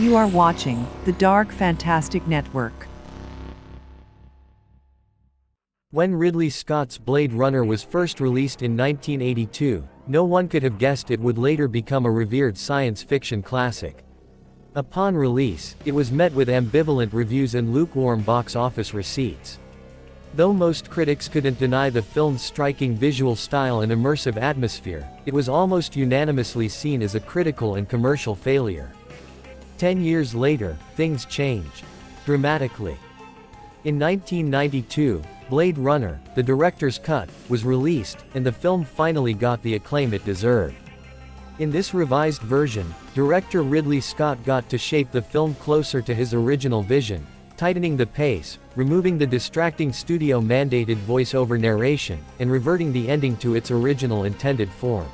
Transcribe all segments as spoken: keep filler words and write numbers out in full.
You are watching The Dark Fantastic Network. When Ridley Scott's Blade Runner was first released in nineteen eighty-two, no one could have guessed it would later become a revered science fiction classic. Upon release, it was met with ambivalent reviews and lukewarm box office receipts. Though most critics couldn't deny the film's striking visual style and immersive atmosphere, it was almost unanimously seen as a critical and commercial failure. Ten years later, things changed dramatically. In nineteen ninety-two, Blade Runner, the director's cut, was released, and the film finally got the acclaim it deserved. In this revised version, director Ridley Scott got to shape the film closer to his original vision, tightening the pace, removing the distracting studio-mandated voice-over narration, and reverting the ending to its original intended form.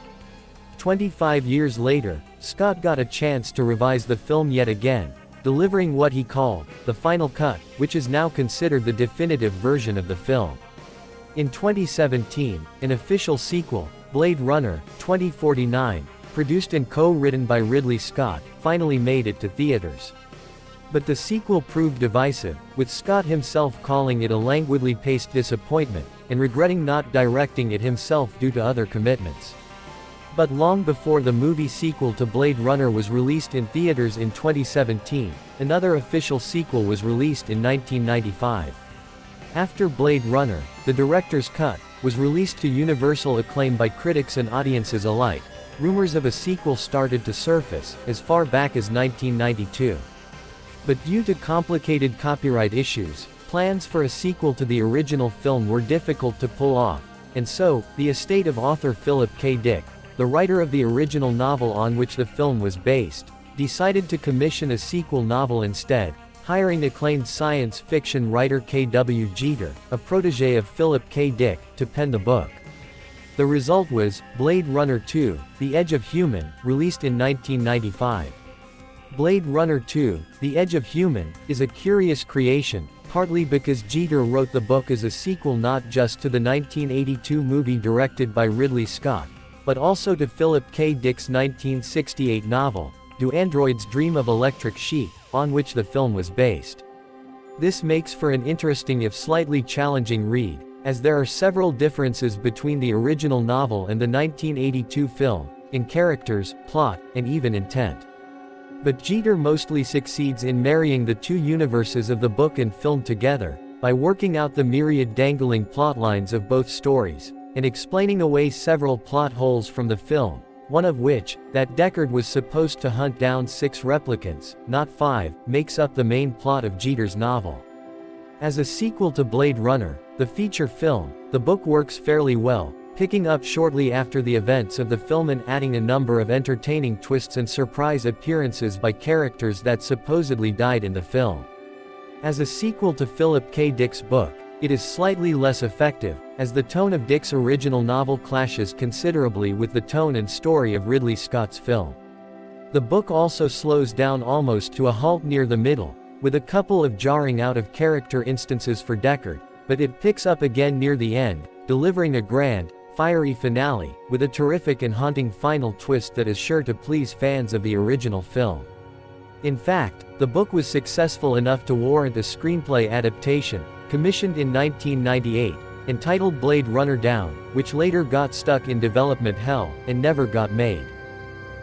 twenty-five years later, Scott got a chance to revise the film yet again, delivering what he called the final cut, which is now considered the definitive version of the film. In twenty seventeen, an official sequel, Blade Runner twenty forty-nine, produced and co-written by Ridley Scott, finally made it to theaters. But the sequel proved divisive, with Scott himself calling it a languidly paced disappointment, and regretting not directing it himself due to other commitments. But long before the movie sequel to Blade Runner was released in theaters in twenty seventeen, another official sequel was released in nineteen ninety-five. After Blade Runner, the director's cut was released to universal acclaim by critics and audiences alike. Rumors of a sequel started to surface, as far back as nineteen ninety-two. But due to complicated copyright issues, plans for a sequel to the original film were difficult to pull off, and so, the estate of author Philip K. Dick, the writer of the original novel on which the film was based, decided to commission a sequel novel instead, hiring acclaimed science fiction writer K W Jeter, a protege of Philip K. Dick, to pen the book. The result was Blade Runner two: The Edge of Human, released in nineteen ninety-five. Blade Runner two: The Edge of Human is a curious creation, partly because Jeter wrote the book as a sequel not just to the nineteen eighty-two movie directed by Ridley Scott, but also to Philip K. Dick's nineteen sixty-eight novel, Do Androids Dream of Electric Sheep, on which the film was based. This makes for an interesting if slightly challenging read, as there are several differences between the original novel and the nineteen eighty-two film, in characters, plot, and even intent. But Jeter mostly succeeds in marrying the two universes of the book and film together, by working out the myriad dangling plotlines of both stories, and explaining away several plot holes from the film, one of which, that Deckard was supposed to hunt down six replicants, not five, makes up the main plot of Jeter's novel. As a sequel to Blade Runner, the feature film, the book works fairly well, picking up shortly after the events of the film and adding a number of entertaining twists and surprise appearances by characters that supposedly died in the film. As a sequel to Philip K. Dick's book, it is slightly less effective, as the tone of Dick's original novel clashes considerably with the tone and story of Ridley Scott's film. The book also slows down almost to a halt near the middle, with a couple of jarring out-of-character instances for Deckard, but it picks up again near the end, delivering a grand, fiery finale, with a terrific and haunting final twist that is sure to please fans of the original film. In fact, the book was successful enough to warrant a screenplay adaptation, commissioned in nineteen ninety-eight, entitled Blade Runner Down, which later got stuck in development hell, and never got made.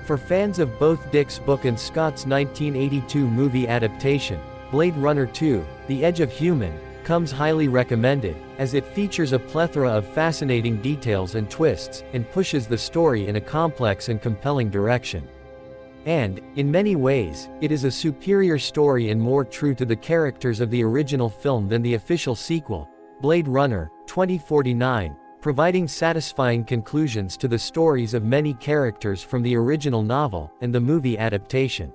For fans of both Dick's book and Scott's nineteen eighty-two movie adaptation, Blade Runner two, The Edge of Human, comes highly recommended, as it features a plethora of fascinating details and twists, and pushes the story in a complex and compelling direction. And, in many ways, it is a superior story and more true to the characters of the original film than the official sequel, Blade Runner twenty forty-nine, providing satisfying conclusions to the stories of many characters from the original novel and the movie adaptation.